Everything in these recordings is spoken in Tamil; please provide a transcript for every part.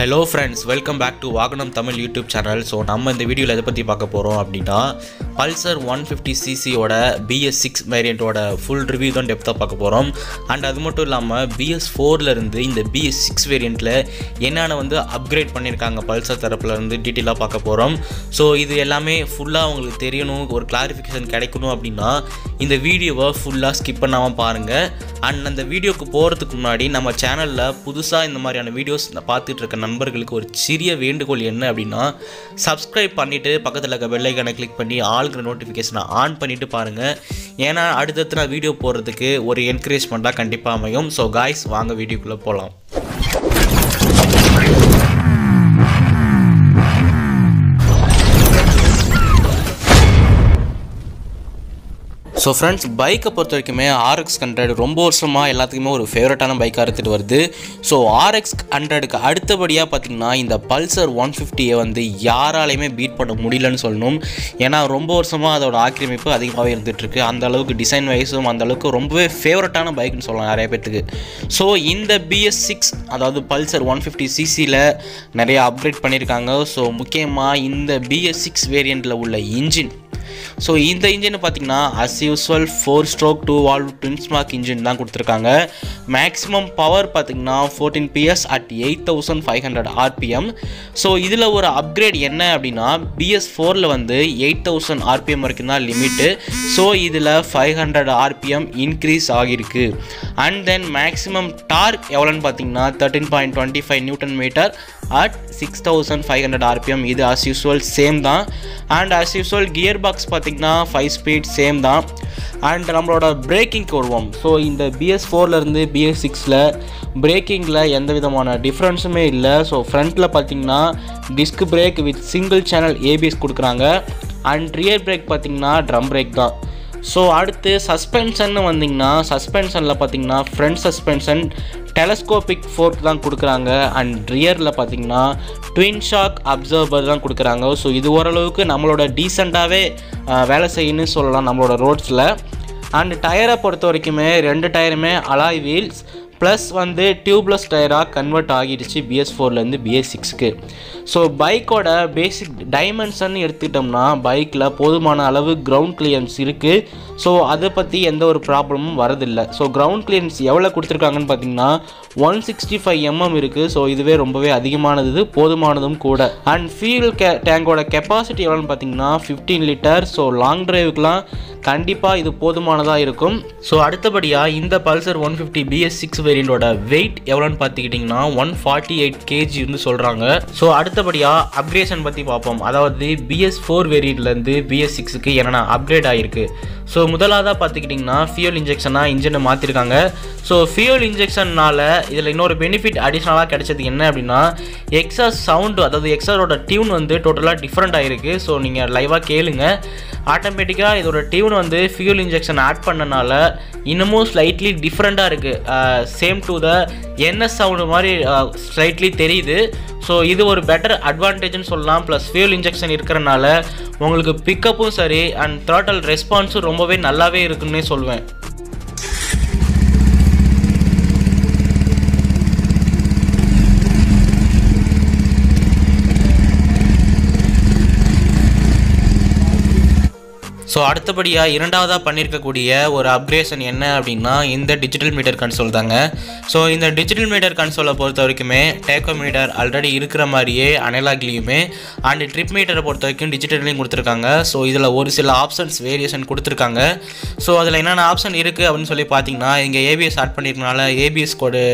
Hello friends, welcome back to vaganam Tamil YouTube channel. So நம்ம இந்த வீடியோல எதை பத்தி பார்க்க போறோம் அப்படினா Pulsar 150cc ஓட BS6 variant ஓட full review தான் டெப்தா பார்க்க போறோம். And அது மட்டும் இல்லாம BS4 ல இருந்து இந்த BS6 variantல என்னென்ன வந்து upgrade பண்ணிருக்காங்க Pulsar தரப்புல இருந்து டீடைலா பார்க்க போறோம். So இது எல்லாமே ஃபுல்லா உங்களுக்கு தெரியணும், ஒரு clarification கிடைக்கணும் அப்படினா இந்த வீடியோவை ஃபுல்லா skip பண்ணாம பாருங்க. And அந்த வீடியோக்கு போறதுக்கு முன்னாடி நம்ம சேனல்ல புதுசா இந்த மாதிரியான வீடியோஸ் பார்த்துட்டு இருக்க நண்பர்களுக்கு ஒரு சிறிய வேண்டுகோள் என்ன அப்படினா subscribe பண்ணிட்டு பக்கத்துல இருக்க bell icon-ஐ click பண்ணி ஆல் கிர நோட்டிஃபிகேஷனை ஆன் பண்ணிட்டு பாருங்க. ஏனா அடுத்தடுத்து நான் வீடியோ போறதுக்கு ஒரு என்கரேஜ்மெண்டா கண்டிப்பா அமையும். So guys, வாங்க வீடியோக்குள்ள போலாம். So friends, bike பொறுத்தவரைக்குமே RX 100 ரொம்ப வருஷமா எல்லாத்துக்குமே ஒரு ஃபேவரட்டான பைக்காக எடுத்துகிட்டு வருது. ஸோ RX 100க்கு அடுத்தபடியாக பார்த்தீங்கன்னா இந்த Pulsar 150-ஐ வந்து யாராலையுமே பீட் பண்ண முடியலன்னு சொல்லணும். ஏன்னா ரொம்ப வருஷமாக அதோட ஆக்கிரமிப்பு அதிகமாகவே இருந்துகிட்ருக்கு. அந்த அளவுக்கு டிசைன் வைஸும் அந்த அளவுக்கு ரொம்பவே ஃபேவரட்டான பைக்னு சொல்லலாம் நிறைய பேர்த்துக்கு. ஸோ இந்த BS6 அதாவது Pulsar 150cc-யில் நிறைய அப்கிரேட் பண்ணியிருக்காங்க. ஸோ முக்கியமாக இந்த BS6 வேரியண்ட்டில் உள்ள இன்ஜின், ஸோ இந்த இன்ஜின் பார்த்தீங்கன்னா as usual 4-stroke 2-valve twin spark engine தான் கொடுத்துருக்காங்க. மேக்ஸிமம் பவர் பார்த்தீங்கன்னா 14 PS அட் 8500 RPM. ஸோ இதில் ஒரு அப்கிரேட் என்ன அப்படின்னா BS4-ல் வந்து 8000 RPM வரைக்கும் தான் லிமிட்டு. ஸோ இதில் 500 RPM இன்க்ரீஸ் ஆகியிருக்கு. அண்ட் தென் மேக்ஸிமம் டார்க் எவ்வளோன்னு பார்த்தீங்கன்னா 13.25 Nm at 6500 RPM. இது as usual சேம் தான். And as usual gear box பார்த்தீங்கன்னா 5 speed சேம் தான். அண்ட் நம்மளோட பிரேக்கிங்க்கு வருவோம். ஸோ இந்த BS4-லேருந்து BS6-ல் பிரேக்கிங்கில் எந்த விதமான டிஃப்ரென்ஸுமே இல்லை. ஸோ ஃப்ரண்ட்டில் பார்த்தீங்கன்னா disc brake with single channel ABS கொடுக்குறாங்க. அண்ட் ரியர் பிரேக் பார்த்தீங்கன்னா ட்ரம் பிரேக் தான். ஸோ அடுத்து சஸ்பென்ஷன்னு வந்தீங்கன்னா சஸ்பென்ஷனில் பார்த்தீங்கன்னா ஃப்ரண்ட் சஸ்பென்ஷன் டெலஸ்கோபிக் ஃபோர்க் தான் கொடுக்குறாங்க. அண்ட் ரியரில் பார்த்தீங்கன்னா ட்வின் ஷாக் அப்சர்வர் தான் கொடுக்குறாங்க. ஸோ இது ஓரளவுக்கு நம்மளோட டீசெண்டாகவே வேலை செய்யணும்னு சொல்லலாம் நம்மளோட ரோட்ஸில். அண்ட் டயரை பொறுத்த வரைக்குமே 2 டயருமே அலாய் வீல்ஸ் ப்ளஸ் வந்து டியூப்லெஸ் டயராக கன்வெர்ட் ஆகிடுச்சு BS4-லேருந்து BS6-க்கு. ஸோ பைக்கோட பேசிக் டைமென்ஷன் எடுத்துக்கிட்டோம்னா பைக்கில் போதுமான அளவு கிரவுண்ட் கிளியரன்ஸ் இருக்குது. ஸோ அதை பற்றி எந்த ஒரு ப்ராப்ளமும் வரதில்லை. ஸோ கிரவுண்ட் கிளியரன்ஸ் எவ்வளோ கொடுத்துருக்காங்கன்னு பார்த்தீங்கன்னா 165 mm இருக்குது. ஸோ இதுவே ரொம்பவே அதிகமானது, போதுமானதும் கூட. அண்ட் ஃபியூல் டேங்கோட கெப்பாசிட்டி எவ்வளோன்னு பார்த்தீங்கன்னா 15 லிட்டர். ஸோ லாங் டிரைவுக்கெலாம் கண்டிப்பாக இது போதுமானதாக இருக்கும். ஸோ அடுத்தபடியாக இந்த Pulsar 150 BS6 வேரியண்டோட வெயிட் எவ்வளோன்னு பார்த்துக்கிட்டிங்கன்னா 148 kg வந்து சொல்கிறாங்க. ஸோ அடுத்தபடியாக அப்கிரேஷன் பற்றி பார்ப்போம். அதாவது BS4 வேரியண்ட்லேருந்து BS6-க்கு என்னென்ன அப்கிரேட் ஆகிருக்கு. ஸோ முதலாவதாக பார்த்துக்கிட்டிங்கன்னா ஃபியூல் இன்ஜெக்ஷனாக இன்ஜினை மாற்றிருக்காங்க. ஸோ ஃபியூல் இன்ஜெக்ஷனால் இதில் இன்னொரு பெனிஃபிட் அடிஷ்னலாக கிடைச்சது என்ன அப்படின்னா எக்ஸாஸ் சவுண்டு, அதாவது எக்ஸாஸோட டியூன் வந்து டோட்டலாக டிஃப்ரெண்ட் ஆகிருக்கு. ஸோ நீங்கள் லைவாக கேளுங்க. ஆட்டோமேட்டிக்காக இதோட டியூன் வந்து ஃபியூல் இன்ஜெக்ஷன் ஆட் பண்ணனால இன்னமும் ஸ்லைட்லி டிஃப்ரெண்ட்டாக இருக்குது. Same to the NS sound மாதிரி ஸ்லைட்லி தெரியுது. ஸோ இது ஒரு பெட்டர் அட்வான்டேஜ்னு சொல்லலாம். ப்ளஸ் ஃபியூல் இன்ஜெக்ஷன் இருக்கிறனால உங்களுக்கு பிக்கப்பும் சரி அண்ட் த்ராட்டல் ரெஸ்பான்ஸும் ரொம்பவே நல்லாவே இருக்குன்னே சொல்வேன். ஸோ அடுத்தபடியாக இரண்டாவதாக பண்ணியிருக்கக்கூடிய ஒரு அப்கிரேஷன் என்ன அப்படின்னா இந்த டிஜிட்டல் மீட்டர் கன்சோல் தாங்க. ஸோ இந்த டிஜிட்டல் மீட்டர் கன்சோலை பொறுத்த வரைக்குமே டேக்கோ மீட்டர் ஆல்ரெடி இருக்கிற மாதிரியே அனலாக்லேயுமே அண்ட் ட்ரிப் மீட்டரை பொறுத்த வரைக்கும் டிஜிட்டல்லையும் கொடுத்துருக்காங்க. ஸோ இதில் ஒரு சில ஆப்ஷன்ஸ் வேரியேஷன் கொடுத்துருக்காங்க. ஸோ அதில் என்னென்ன ஆப்ஷன் இருக்குது அப்படின்னு சொல்லி பார்த்தீங்கன்னா இங்கே ABS ஆட் பண்ணியிருக்கனால ABS code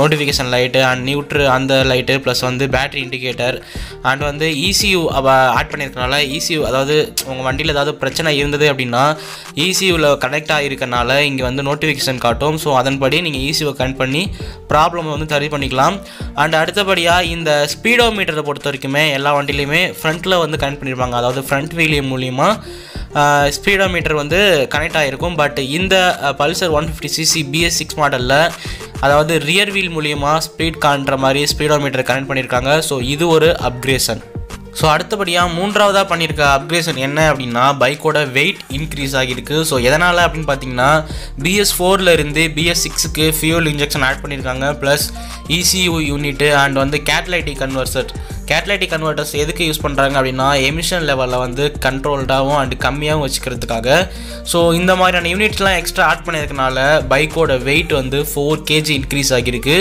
notification light and neutral அந்த லைட்டு ப்ளஸ் வந்து பேட்ரி இண்டிகேட்டர் அண்ட் வந்து ECU ஆட் பண்ணியிருக்கனால ECU அதாவது உங்கள் வண்டியில் ஏதாவது பிரச்சனை இருந்தது அப்படின்னா ECU-வில் கனெக்ட் ஆகிருக்கனால இங்கே வந்து நோட்டிஃபிகேஷன் காட்டும். ஸோ அதன்படி நீங்கள் ECU-வை கனெக்ட் பண்ணி ப்ராப்ளம் வந்து சரி பண்ணிக்கலாம். அண்ட் அடுத்தபடியாக இந்த ஸ்பீடோ மீட்டரை பொறுத்த வரைக்குமே எல்லா வண்டியிலையுமே ஃப்ரண்ட்டில் வந்து கனெக்ட் பண்ணியிருப்பாங்க. அதாவது ஃப்ரண்ட் வீலிய மூலிமா ஸ்பீடோ மீட்டர் வந்து கனெக்ட் ஆகிருக்கும். பட் இந்த Pulsar 150cc BS6 மாடலில் அதாவது ரியர் வீல் மூலிமா ஸ்பீட் காண்ற மாதிரி ஸ்பீடோ மீட்டர் கனெக்ட் பண்ணியிருக்காங்க. ஸோ இது ஒரு அப்கிரேஷன். So அடுத்தபடியா மூன்றாவதா பண்ணிருக்க அப்கிரேஷன் என்ன அப்படினா பைக்கோட weight increase ஆகிருக்கு. சோ எதனால அப்படினு பாத்தீங்கன்னா BS4 ல இருந்து BS6 க்கு fuel injection ஆட் பண்ணிருக்காங்க. பிளஸ் ECU யூனிட் and வந்து catalytic converters எதுக்கு யூஸ் பண்றாங்க அப்படினா எமிஷன் லெவல்ல வந்து கண்ட்ரோல்டாவும் and கம்மியாவும் வெச்சிக்கிறதுக்காக. சோ இந்த மாதிரியான யூனிட்ஸ்லாம் எக்ஸ்ட்ரா ஆட் பண்ணிருக்கனால பைக்கோட weight வந்து 4 kg increase ஆகிருக்கு.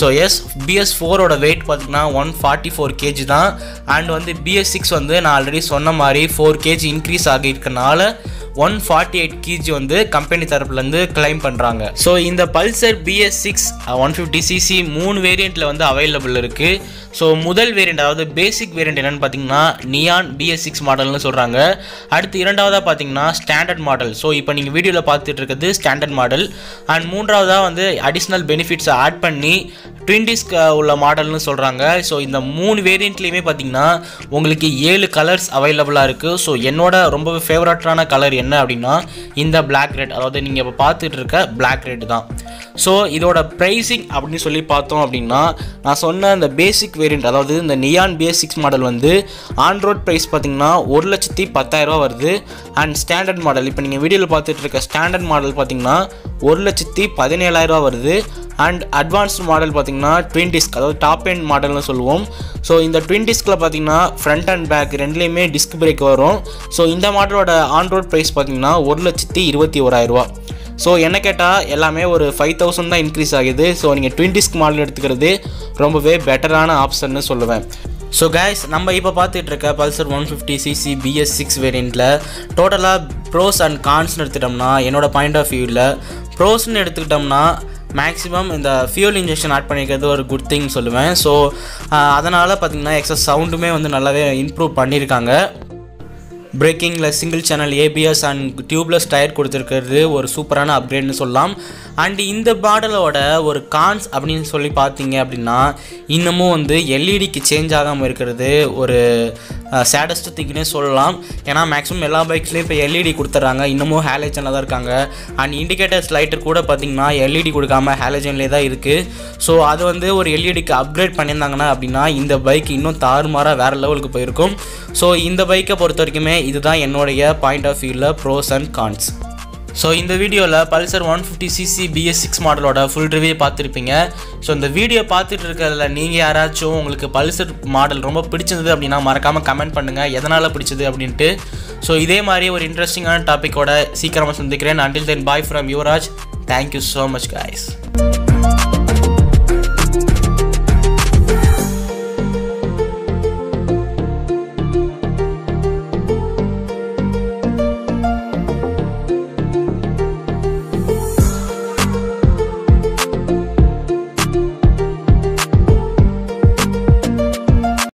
சோ yes BS4 ஓட weight பார்த்தீங்கன்னா 144 kg தான் and வந்து BS6 வந்து நான் ஆல்ரெடி சொன்ன மாதிரி 4 kg increase ஆகிருக்கனால 148 kg வந்து கம்பெனி தரப்புல இருந்து கிளைம் பண்றாங்க. சோ இந்த பல்சர் BS6 150cc மூணு வேரியன்ட்ல வந்து அவேலபிள் இருக்கு. சோ முதல் வேரியன்ட் அதாவது பேசிக் வேரியன்ட் என்னன்னு பாத்தீங்கன்னா நியான் BS6 மாடல்னு சொல்றாங்க. அடுத்து இரண்டாவதா பாத்தீங்கன்னா ஸ்டாண்டர்ட் மாடல். சோ இப்போ நீங்க வீடியோல பார்த்துட்டு இருக்குது ஸ்டாண்டர்ட் மாடல் and மூன்றாவதா வந்து அடிஷனல் பெனிஃபிட்ஸ் ஆட் பண்ணி ட்வின் டிஸ்க் உள்ள மாடல்னு சொல்றாங்க. சோ இந்த மூணு வேரியன்ட்லயுமே பாத்தீங்கன்னா உங்களுக்கு 7 கலர்ஸ் அவேலபிளா இருக்கு. சோ என்னோட ரொம்ப ஃபேவரட்டான கலர் என்ன அப்படினா இந்த black red, அதாவது நீங்க இப்ப பார்த்துட்டு இருக்க black red தான். சோ இதோட பிரைசிங் அப்படி சொல்லி பார்த்தோம் அப்படினா நான் சொன்ன அந்த பேசிக் வேரியன்ட் அதாவது இந்த நியான் BS6 மாடல் வந்து ஆன் ரோட் பிரைஸ் பாத்தீங்கன்னா 1,10,000 ரூபாய் வருது and ஸ்டாண்டர்ட் மாடல் இப்போ நீங்க வீடியோல பார்த்துட்டு இருக்க ஸ்டாண்டர்ட் மாடல் பாத்தீங்கன்னா 1,17,000 ரூபாய் வருது and அட்வான்ஸ்ட் மாடல் பாத்தீங்கன்னா ட்வின் டிஸ்க் அதாவது டாப் எண்ட் மாடல்னு சொல்லுவோம். சோ இந்த ட்வின் டிஸ்க்ல பாத்தீங்கன்னா ஃப்ரண்ட் அண்ட் பேக் ரெண்டுலயுமே டிஸ்க் பிரேக் வரும். சோ இந்த மாடலோட ஆன் ரோட் பிரைஸ் பாத்தீங்கன்னா 1,21,000 ரூபாய். சோ என்ன கேட்டால் எல்லாமே ஒரு 5,000 தான் இன்க்ரீஸ் ஆகுது. ஸோ நீங்கள் ட்வின் டிஸ்க் மாடல் எடுத்துக்கிறது ரொம்பவே பெட்டரான ஆப்ஷன்னு சொல்லுவேன். ஸோ கைஸ் நம்ம இப்போ பார்த்துட்டு இருக்க பல்சர் 150cc BS6 வேரியண்ட்டில் டோட்டலாக ப்ரோஸ் அண்ட் கான்ஸ்னு எடுத்துட்டோம்னா என்னோடய பாயிண்ட் ஆஃப் வியூவில் ப்ரோஸ்ன்னு எடுத்துக்கிட்டோம்னா மேக்ஸிமம் இந்த ஃபியூல் இன்ஜெக்ஷன் ஆட் பண்ணிக்கிறது ஒரு குட் திங் சொல்லுவேன். ஸோ அதனால் பார்த்திங்கன்னா எக்ஸ்ட்ரா சவுண்டுமே வந்து நல்லாவே இம்ப்ரூவ் பண்ணியிருக்காங்க. பிரேக்கிங்கில் single channel ABS and tubeless tyre கொடுத்துருக்கிறது ஒரு சூப்பரான அப்கிரேட்னு சொல்லலாம். அண்டு இந்த மாடலோட ஒரு கான்ஸ் அப்படின்னு சொல்லி பார்த்தீங்க அப்படின்னா இன்னமும் வந்து எல்இடிக்கு சேஞ்ச் ஆகாமல் இருக்கிறது ஒரு சேடஸ்ட் திங்னே சொல்லலாம். ஏன்னா மேக்ஸிமம் எல்லா பைக்ஸ்லேயும் இப்போ எல்இடி கொடுத்துட்றாங்க, இன்னமும் ஹேலஜனில் தான் இருக்காங்க. அண்ட் இண்டிகேட்டர்ஸ் லைட்டர் கூட பார்த்திங்கன்னா எல்இடி கொடுக்காமல் ஹேலஜன்லேயே தான் இருக்குது. ஸோ அது வந்து ஒரு எல்இடிக்கு அப்கிரேட் பண்ணியிருந்தாங்கன்னா அப்படின்னா இந்த பைக் இன்னும் தாறுமாறாக வேறு லெவலுக்கு போயிருக்கும். ஸோ இந்த பைக்கை பொறுத்த வரைக்குமே இதுதான் என்னுடைய பாயிண்ட் ஆஃப் வியூவில் ப்ரோஸ் அண்ட் கான்ஸ். ஸோ இந்த வீடியோவில் பல்சர் 150cc BS6 மாடலோட ஃபுல் ரிவ்யூ பார்த்துருப்பீங்க. ஸோ இந்த வீடியோ பார்த்துட்டு இருக்கிறதுல நீங்கள் யாராச்சும் உங்களுக்கு பல்சர் மாடல் ரொம்ப பிடிச்சிருந்தது அப்படின்னா மறக்காமல் கமெண்ட் பண்ணுங்கள் எதனால் பிடிச்சது அப்படின்ட்டு. ஸோ இதே மாதிரி ஒரு இன்ட்ரெஸ்டிங்கான டாப்பிக்கோட சீக்கிரமாக சந்திக்கிறேன். Until then bye from Yuvraj. Thank you so much guys.